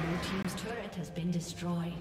Blue team's turret has been destroyed.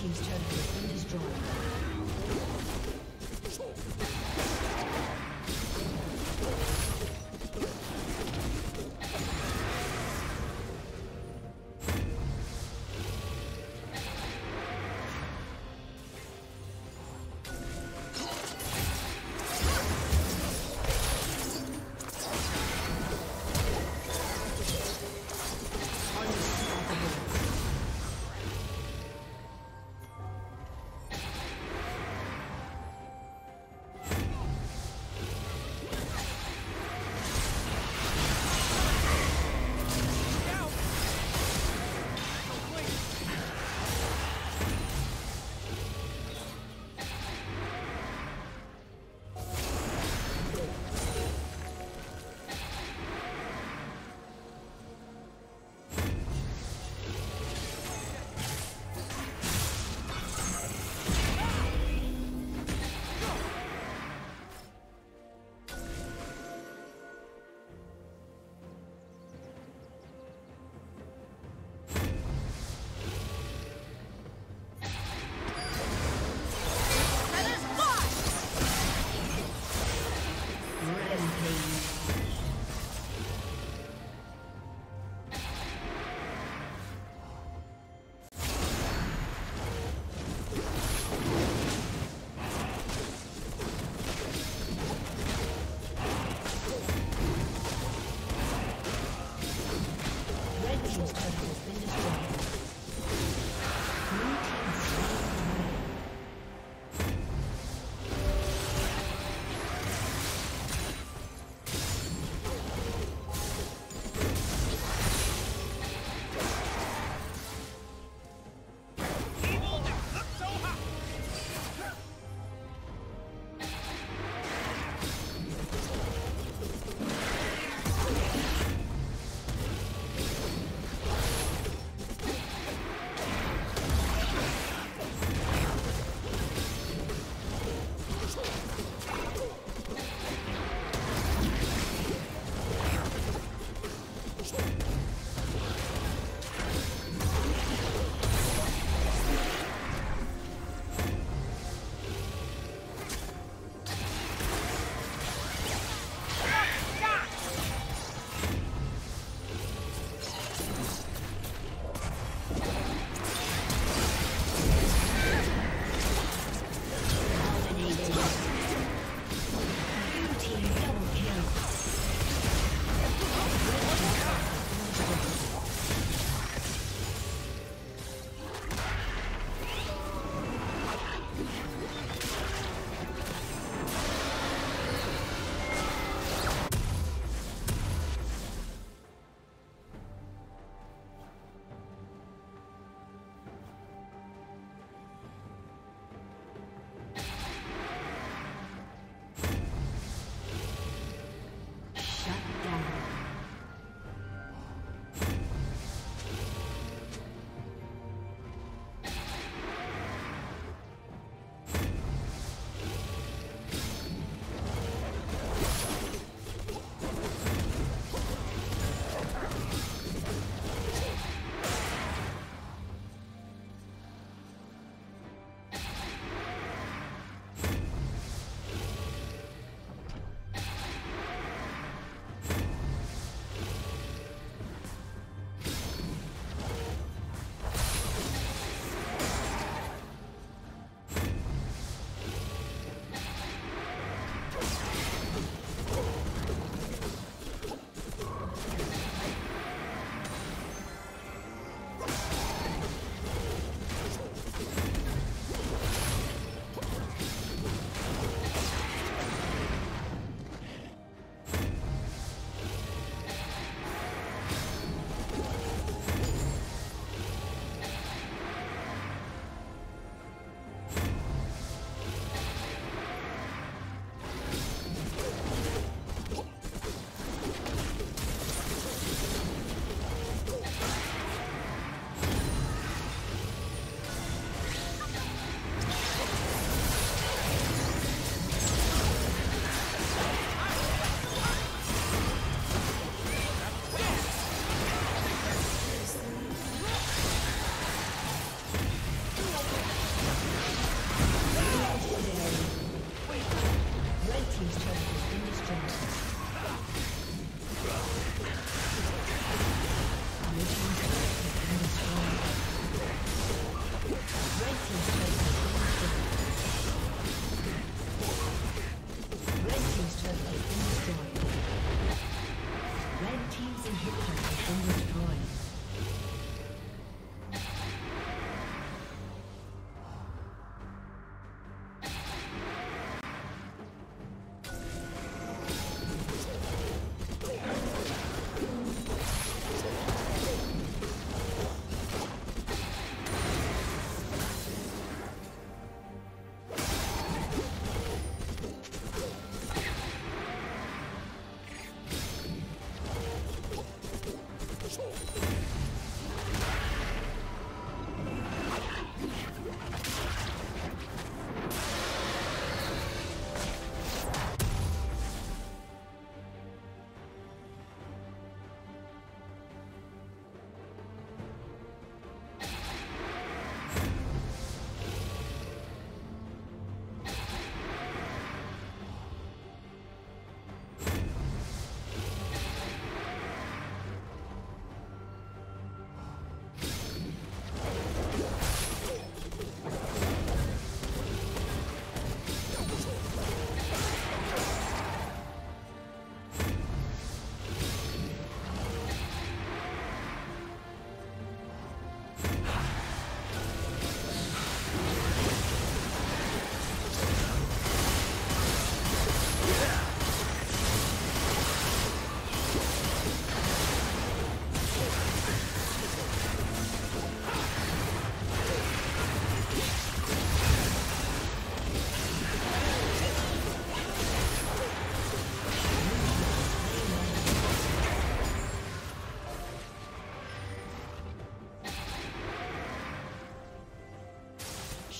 Team's turret has been destroyed.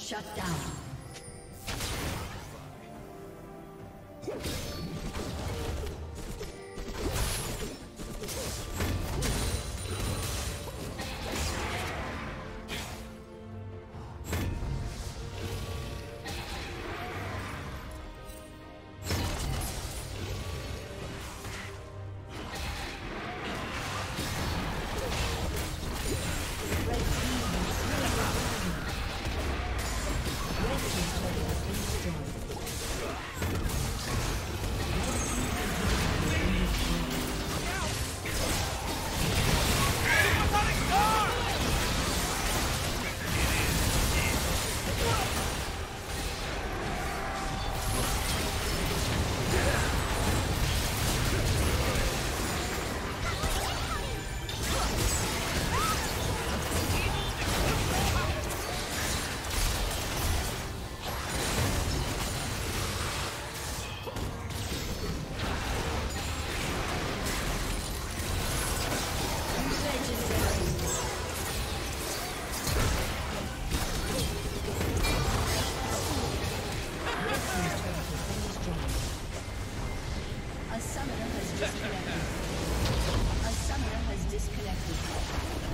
Shut down. A summoner has disconnected.